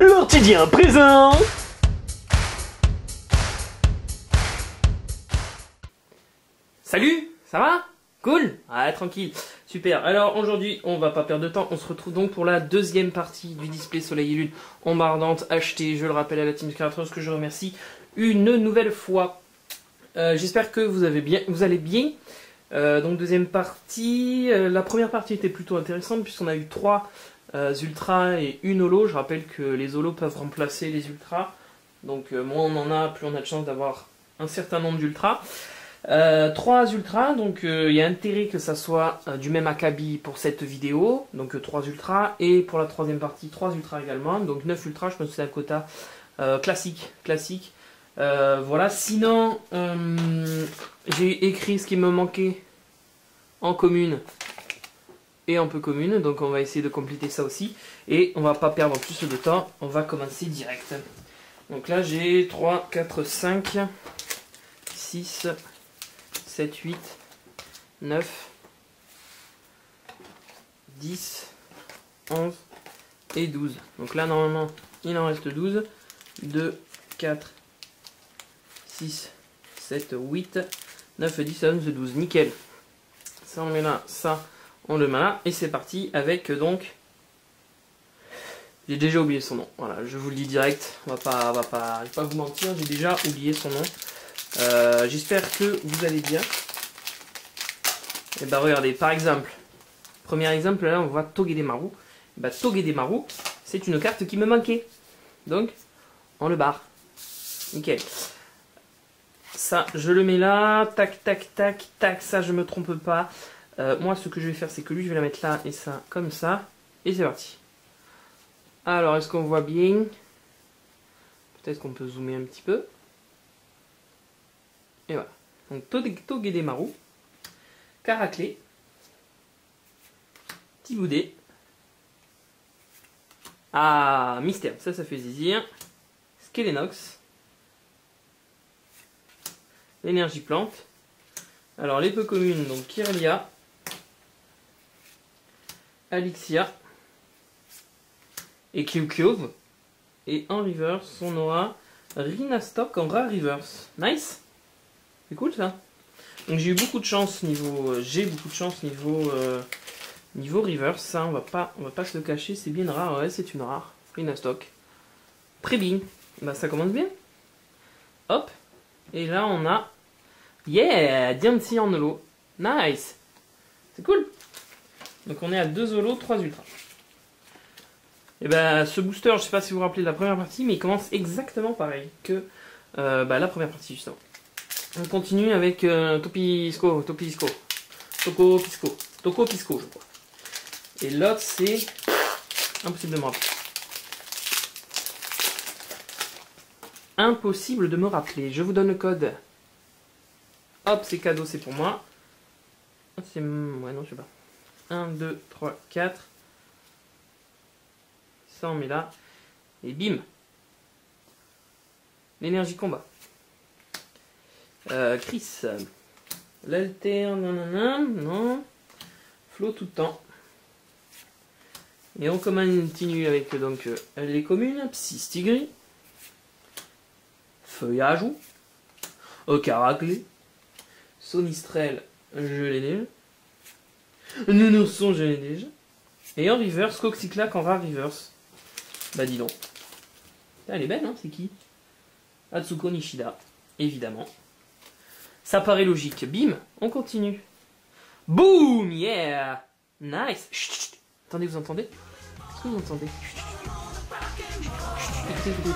L'Ortidien présent. Salut, ça va? Cool? Ah, tranquille. Super. Alors aujourd'hui, on va pas perdre de temps. On se retrouve donc pour la deuxième partie du display Soleil et Lune Ombres Ardentes HT. Je le rappelle à la Team Scaratroce que je remercie une nouvelle fois. J'espère que vous allez bien. Donc deuxième partie. La première partie était plutôt intéressante puisqu'on a eu 3 ultras et une holo. Je rappelle que les holos peuvent remplacer les ultras. Donc moins on en a, plus on a de chance d'avoir un certain nombre d'ultras. 3 ultras, donc il y a intérêt que ça soit du même acabit pour cette vidéo, donc 3 ultras, et pour la troisième partie 3 ultras également, donc 9 ultras, je pense que c'est un quota classique. Voilà, sinon j'ai écrit ce qui me manquait en commune et en peu commune, donc on va essayer de compléter ça aussi, et on va pas perdre plus de temps, on va commencer direct. Donc là j'ai 3, 4, 5, 6... 7, 8, 9, 10, 11 et 12. Donc là, normalement, il en reste 12. 2, 4, 6, 7, 8, 9, 10, 11, 12. Nickel. Ça, on met là. Ça, on le met là. Et c'est parti avec, donc... J'ai déjà oublié son nom. Voilà, je vous le dis direct. Je vais pas vous mentir. J'ai déjà oublié son nom. J'espère que vous allez bien. Et bah regardez, par exemple, premier exemple, là on voit Togedemaru. Bah Togedemaru, c'est une carte qui me manquait. Donc, on le barre. Nickel. Ça, je le mets là. Tac, tac, tac, tac. Ça, je me trompe pas. Moi, ce que je vais faire, c'est que lui, je vais la mettre là et ça, comme ça. Et c'est parti. Alors, est-ce qu'on voit bien? Peut-être qu'on peut zoomer un petit peu. Et voilà, donc Togedemaru, Caraclé, Tiboudé, ah, mystère, ça fait zizir, Skelenox, l'énergie plante, alors les peu communes, donc Kirelia, Alexia, et Kyukyov, et en reverse, on aura RinaStock en rare reverse, nice. C'est cool ça. Donc j'ai eu beaucoup de chance niveau. Niveau reverse. Ça, on va pas se le cacher, c'est bien rare, ouais, c'est une rare. RinaStock. Très bien. Bah ça commence bien. Hop. Et là on a. Yeah, Diancy en holo. Nice. C'est cool. Donc on est à 2 holos, 3 ultras. Et bah ce booster, je sais pas si vous vous rappelez de la première partie, mais il commence exactement pareil que la première partie justement. On continue avec Tokopisco, je crois. Et l'autre, c'est impossible de me rappeler. Impossible de me rappeler. Je vous donne le code. Hop, c'est cadeau, c'est pour moi. C'est... Ouais, non, je sais pas. 1, 2, 3, 4. Ça, on met là. Et bim. L'énergie combat. Chris, l'alter, non, Flo tout le temps. Et on continue avec donc les communes, Psystigris, Feuille à joue, Ocaraclé, Sonistrelle, je l'ai déjà, Nounourson, je l'ai déjà, et en reverse, Coxyclac en rare reverse. Bah dis donc, elle est belle, hein, c'est qui? Atsuko Nishida, évidemment. Ça paraît logique. Bim, on continue. Boum, yeah. Nice. Chut, chut. Attendez, vous entendez? Est-ce que vous entendez? Chut, chut. Chut, chut.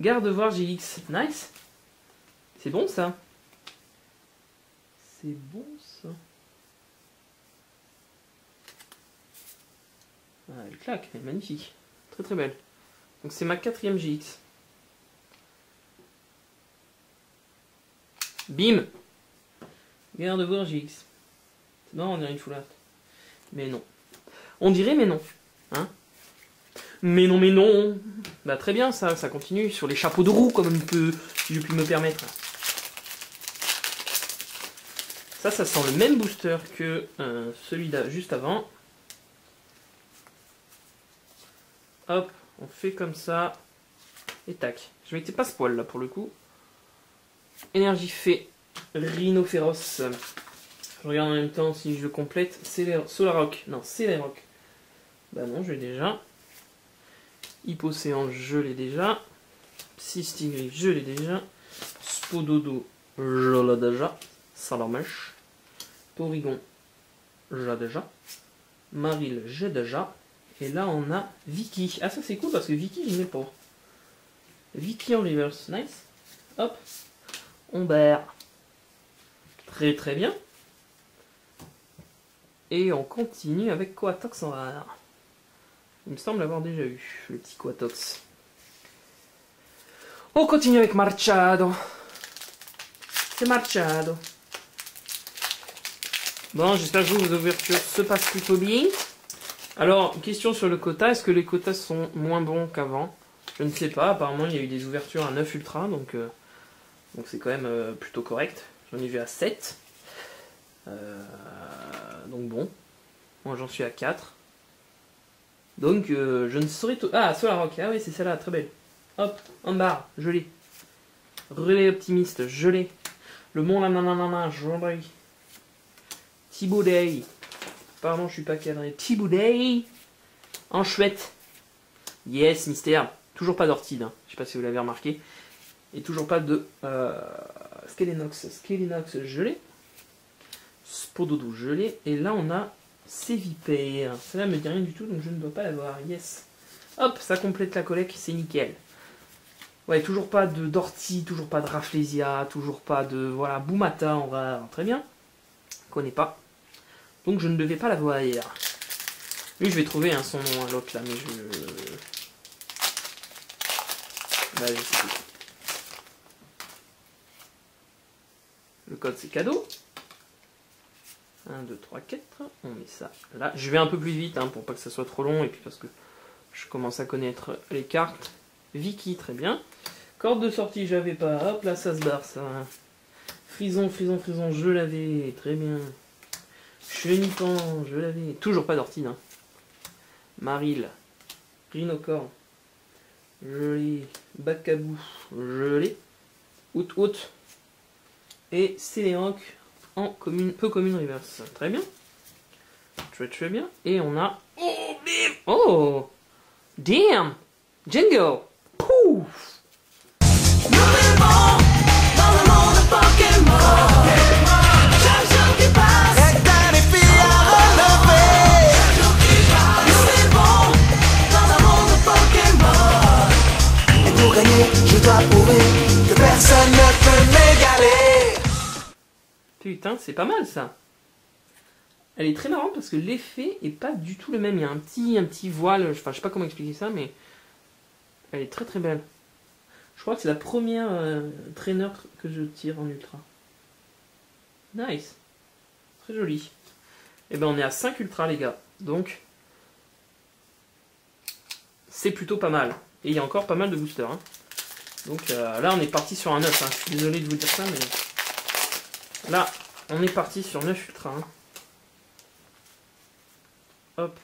Gardevoir GX. Nice. C'est bon ça? C'est bon ça. Ah, elle claque, elle est magnifique. Très très belle. Donc c'est ma 4e GX. Bim! Gardevoir GX. Non, on dirait une foulard. Mais non. On dirait mais non. Hein? Mais non. Bah très bien, ça continue sur les chapeaux de roue, comme si je puis me permettre. Ça sent le même booster que celui-là juste avant. Hop, on fait comme ça. Et tac. Je mettais pas ce poil là pour le coup. Énergie fée, Rhinoféroce. Je regarde en même temps si je le complète. Solarock. Non, Skelenox. Bah non, je l'ai déjà. Hippocéan, je l'ai déjà. Psystigris, je l'ai déjà. Spododo, je l'ai déjà. Salamèche. Porygon, j'ai déjà. Maril, j'ai déjà. Et là, on a Vicky. Ah, ça c'est cool parce que Vicky, je n'ai pas. Vicky en reverse, nice. Hop. Ombres. Très très bien. Et on continue avec Coatox en rare. Il me semble avoir déjà eu le petit Quatox. On continue avec Marchado. C'est Marchado. Bon, j'espère que vos ouvertures se passent plutôt bien. Alors, question sur le quota. Est-ce que les quotas sont moins bons qu'avant? Je ne sais pas. Apparemment, il y a eu des ouvertures à 9 ultra. Donc c'est quand même plutôt correct. J'en ai vu à 7. Donc bon. Moi, j'en suis à 4. Donc, je ne saurais... Ah, Solarock, ah oui, c'est celle-là, très belle. Hop, en barre, je l'ai. Relais optimiste, je l'ai. Le mont, nananana, je l'ai. Tiboudé. Pardon, je suis pas cadré. Tiboudé. En chouette. Yes, mystère. Toujours pas d'Ortide, hein. Je sais pas si vous l'avez remarqué. Et toujours pas de... Skelenox. Skelenox, je l'ai. Spododo, je l'ai. Et là, on a... C'est vipère. Celle-là me dit rien du tout, donc je ne dois pas l'avoir. Yes. Hop, ça complète la collecte, c'est nickel. Ouais, toujours pas de d'ortie, toujours pas de Raflesia, toujours pas de... Voilà, Boumata en rare. Très bien. Je connais pas. Donc je ne devais pas l'avoir. Lui, je vais trouver son nom, à l'autre, là, mais je... Bah, je sais plus. Le code, c'est cadeau. 1, 2, 3, 4, on met ça là. Je vais un peu plus vite hein, pour pas que ça soit trop long et puis parce que je commence à connaître les cartes. Vicky, très bien. Corde de sortie, j'avais pas. Hop là, ça se barre ça. Frison, frison, frison, je l'avais. Très bien. Chenipan, je l'avais. Toujours pas d'ortine. Hein. Maril. Rhinocorne. Je l'ai. Bacabou, je l'ai. Out, out. Et Skelenox. En commune, peu commune reverse. Très bien. Très bien. Et on a... Oh, bim. Oh damn. Jingle. Pouf. Et pour gagner, je dois prouver que personne ne peut m'égaler. Putain, c'est pas mal ça. Elle est très marrante parce que l'effet est pas du tout le même. Il y a un petit voile, enfin je sais pas comment expliquer ça, mais elle est très très belle. Je crois que c'est la première traîneur que je tire en ultra. Nice. Très joli. Et ben on est à 5 ultra les gars. Donc c'est plutôt pas mal. Et il y a encore pas mal de boosters. Hein. Donc là on est parti sur un 9. Hein. Je suis désolé de vous dire ça, mais... Là, on est parti sur 9 ultra. Hein. Hop.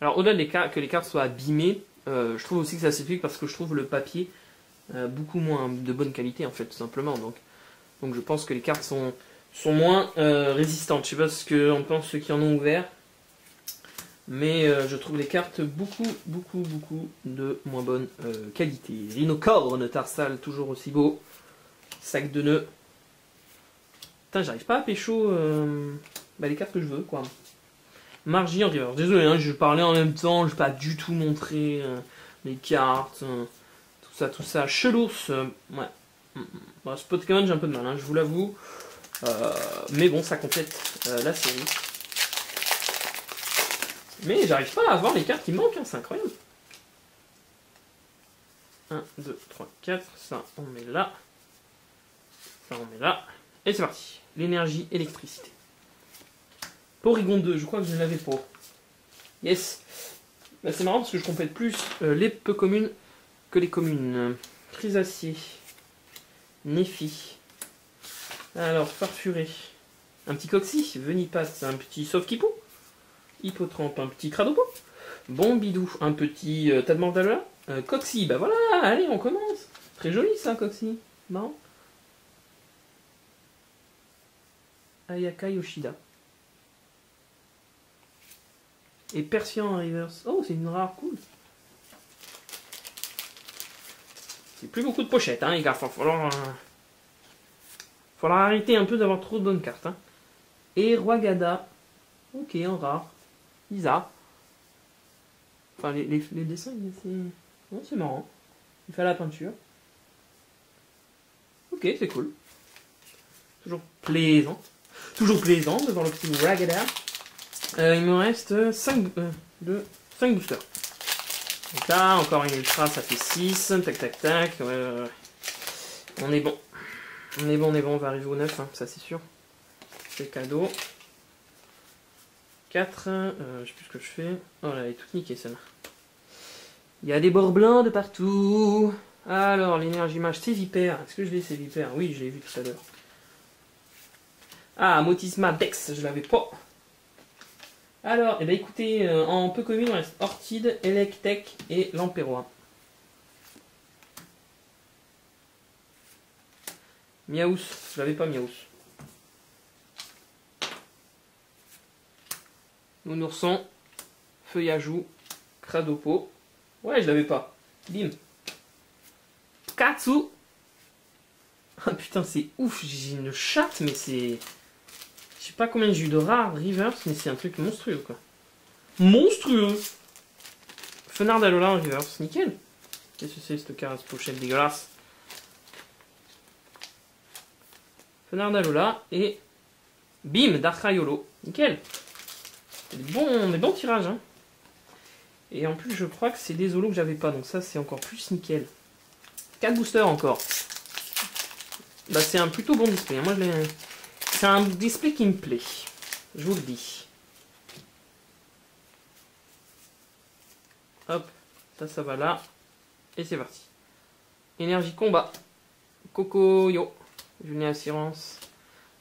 Alors, au-delà que les cartes soient abîmées, je trouve aussi que ça s'explique parce que je trouve le papier beaucoup moins de bonne qualité, en fait, tout simplement. Donc je pense que les cartes sont moins résistantes. Je sais pas ce qu'en pensent ceux qui en ont ouvert. Mais je trouve les cartes beaucoup de moins bonne qualité. Rhinocorne, Tarsal, toujours aussi beau. Sac de nœuds. Putain, j'arrive pas à pécho les cartes que je veux, quoi. Margie en reverse. Désolé, hein, je parlais en même temps, je n'ai pas du tout montré les cartes. Tout ça. Chelours. Ouais. Bon, Spot Common, j'ai un peu de mal, hein, je vous l'avoue. Mais bon, ça complète la série. Mais j'arrive pas à avoir les cartes qui manquent, hein, c'est incroyable. 1, 2, 3, 4, ça on met là. Ça on met là. Et c'est parti. L'énergie, électricité. Porygon 2, je crois que je ne l'avais pas. Yes. Là c'est marrant parce que je complète plus les peu communes que les communes. Chrysacier. Néfi. Alors, Farfuré. Un petit Coxy. Venipace, un petit Sauf-Kipou. Hippotrampe, un petit Cradopo. Bombidou, un petit Tadmordalola. Coxy, bah voilà, allez, on commence. Très joli ça, Coxy. Marrant. Ayaka Yoshida. Et Persian en reverse. Oh, c'est une rare, cool. C'est plus beaucoup de pochettes, hein, les gars. Faudra arrêter un peu d'avoir trop de bonnes cartes. Hein. Et Roagada. Ok, en rare. Bizarre. Enfin, les dessins, c'est... Non, c'est marrant. Il fait la peinture. Ok, c'est cool. Toujours plaisant de voir le petit Roagada. Il me reste 5 boosters. Donc là, encore une ultra, ça fait 6. Tac, tac, tac. Ouais. On est bon. On est bon. On va arriver au 9, hein, ça c'est sûr. C'est cadeau. 4. Je sais plus ce que je fais. Oh là, elle est toute niquée celle-là. Il y a des bords blancs de partout. Alors, l'énergie mage, c'est Vipère. Est-ce que je l'ai, c'est Vipère? Oui, je l'ai vu tout à l'heure. Ah, Motisma Dex, je l'avais pas. Alors, eh ben écoutez, en peu commun, il reste Ortide, Electek et l'Empérois. Miaous, je l'avais pas Miaous. Nounourson, Feuillajou, Cradopo. Ouais, je l'avais pas. Bim. Katsu. Ah putain, c'est ouf, j'ai une chatte, mais c'est... Je sais pas combien j'ai eu de rares reverse, mais c'est un truc monstrueux quoi. Monstrueux! Fenardalola en reverse, nickel! Qu'est-ce que c'est cette carasse pochette dégueulasse? Fenardalola et bim! Darkraiolo, nickel! Des bons tirages hein! Et en plus, je crois que c'est des holos que j'avais pas, donc ça c'est encore plus nickel. 4 boosters encore! Bah, c'est un plutôt bon display, hein. Moi je l'ai. C'est un display qui me plaît, je vous le dis. Hop, ça va là. Et c'est parti. Énergie combat. Cocoyo. Journée assurance.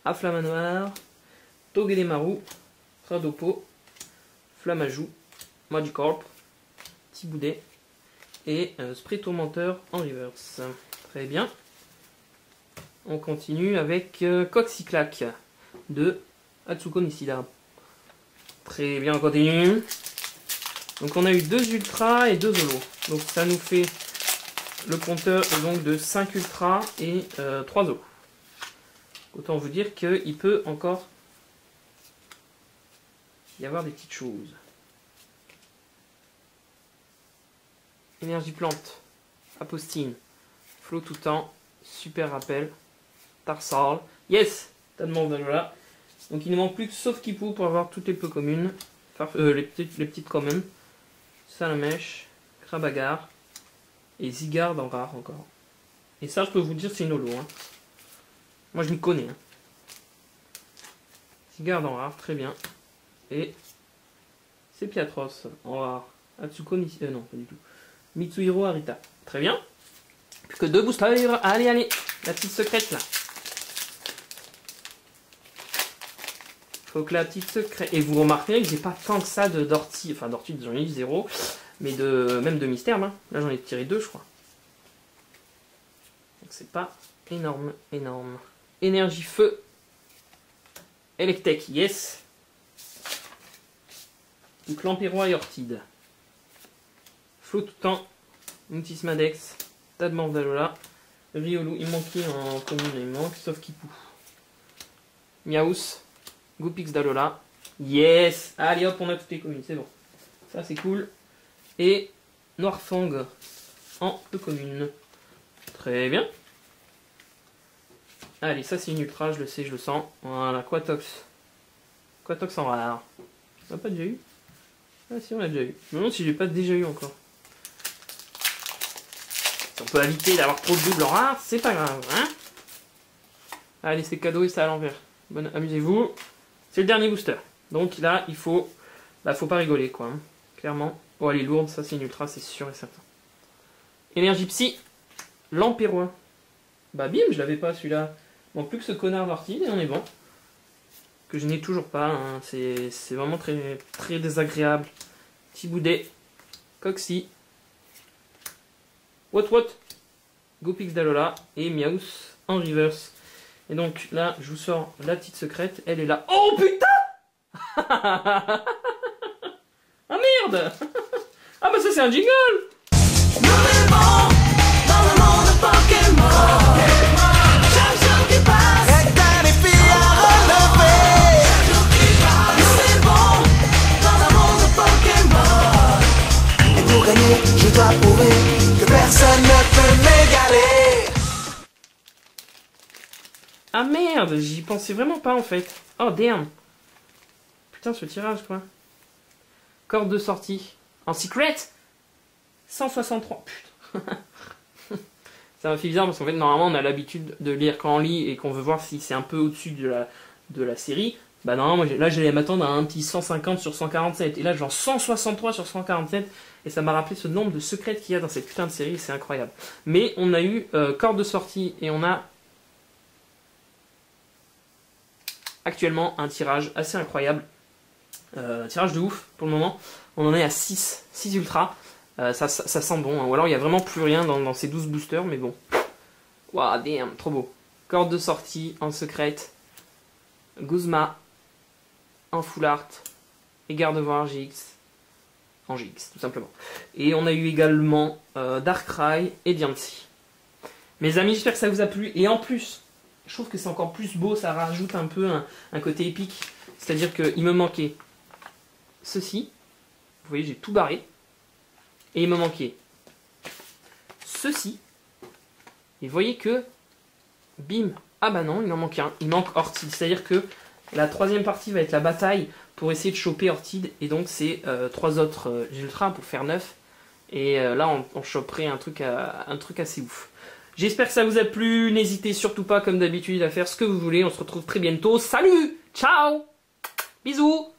Afflama noir. Togedemaru. Radopo. Flamajou. Magikarp. Tiboudé. Et Spray Tourmenteur en reverse. Très bien. On continue avec Coxyclac de Atsuko Nishida. Très bien, on continue. Donc on a eu 2 ultras et 2 holos. Donc ça nous fait le compteur donc, de 5 ultras et 3 holos. Autant vous dire qu'il peut encore y avoir des petites choses. Énergie plante, Apostine, flot tout temps, super rappel. Tarsal. Yes! T'as demandé là. Donc il ne manque plus que Sauf-Kipou pour avoir toutes les peu communes. Les petites communes. Salamèche. Crabagar. Et Zigard en rare encore. Et ça je peux vous dire c'est une holo. Hein. Moi je m'y connais. Hein. Zigard en rare, très bien. Et c'est Piatros en rare. Atsuko Nishida. Non, pas du tout. Mitsuhiro Arita. Très bien. Plus que 2 boosters. Allez, allez. La petite secrète là. Faut que la petite secrète. Et vous remarquerez que j'ai pas tant que ça de d'ortie. Enfin d'ortie j'en ai eu 0. Mais de même de mystère. Hein. Là j'en ai tiré 2 je crois. Donc c'est pas énorme, énorme. Énergie feu. Electek, yes. Donc l'Empérois et Ortide. Flot tout temps. Mutismadex. Tad Mandalola. Riolu, il manquait en commune, il manque, sauf Kipou. Miaous, Goupix Dalola. Yes! Allez hop, on a toutes les communes, c'est bon. Ça c'est cool. Et Noirfang en deux communes. Très bien. Allez, ça c'est une ultra, je le sais, je le sens. Voilà, Quatox. Quatox en rare. On l'a pas déjà eu? Ah si, on l'a déjà eu. Je me demande si je l'ai pas déjà eu encore. On peut éviter d'avoir trop de doubles en rare, c'est pas grave, hein. Allez, c'est cadeau et ça à l'envers. Bon, amusez-vous. C'est le dernier booster. Donc là, il faut... Là, faut pas rigoler, quoi. Hein. Clairement. Oh, elle est lourde, ça, c'est une ultra, c'est sûr et certain. Énergie psy, l'Empérois. Bah, bim, je l'avais pas, celui-là. Bon, plus que ce connard d'Ortide, et on est bon. Que je n'ai toujours pas, hein. C'est vraiment très, très désagréable. Tiboudé, Coxy, What, Goopix d'Alola et Miaus en reverse. Et donc là, je vous sors la petite secrète, elle est là. Oh putain! Ah merde! Ah bah ça c'est un jingle! Je dois prouver que personne ne peut m'égaler. Ah merde, j'y pensais vraiment pas en fait. Oh damn. Putain ce tirage quoi. Corde de sortie. En secret 163. Putain. Ça m'a fait bizarre parce qu'en fait normalement on a l'habitude de lire quand on lit et qu'on veut voir si c'est un peu au-dessus de la série. Bah non, moi là j'allais m'attendre à un petit 150 sur 147. Et là genre 163 sur 147. Et ça m'a rappelé ce nombre de secrets qu'il y a dans cette putain de série, c'est incroyable. Mais on a eu corde de sortie et on a actuellement un tirage assez incroyable. Un tirage de ouf pour le moment. On en est à 6 ultras. Ça sent bon. Hein. Ou alors il n'y a vraiment plus rien dans ces 12 boosters, mais bon. Waouh, damn, trop beau. Corde de sortie en secrète. Guzma en full art. Et Gardevoir GX. En GX, tout simplement. Et on a eu également Darkrai et Diancy. Mes amis, j'espère que ça vous a plu. Et en plus, je trouve que c'est encore plus beau. Ça rajoute un peu un côté épique. C'est-à-dire qu'il me manquait ceci. Vous voyez, j'ai tout barré. Et il me manquait ceci. Et vous voyez que... Bim. Ah bah non, il en manque un. Il manque Ortide. C'est-à-dire que la troisième partie va être la bataille pour essayer de choper Ortide, et donc c'est 3 autres ultras pour faire 9, et là on choperait un truc assez ouf. J'espère que ça vous a plu, n'hésitez surtout pas comme d'habitude à faire ce que vous voulez, on se retrouve très bientôt, salut, ciao, bisous.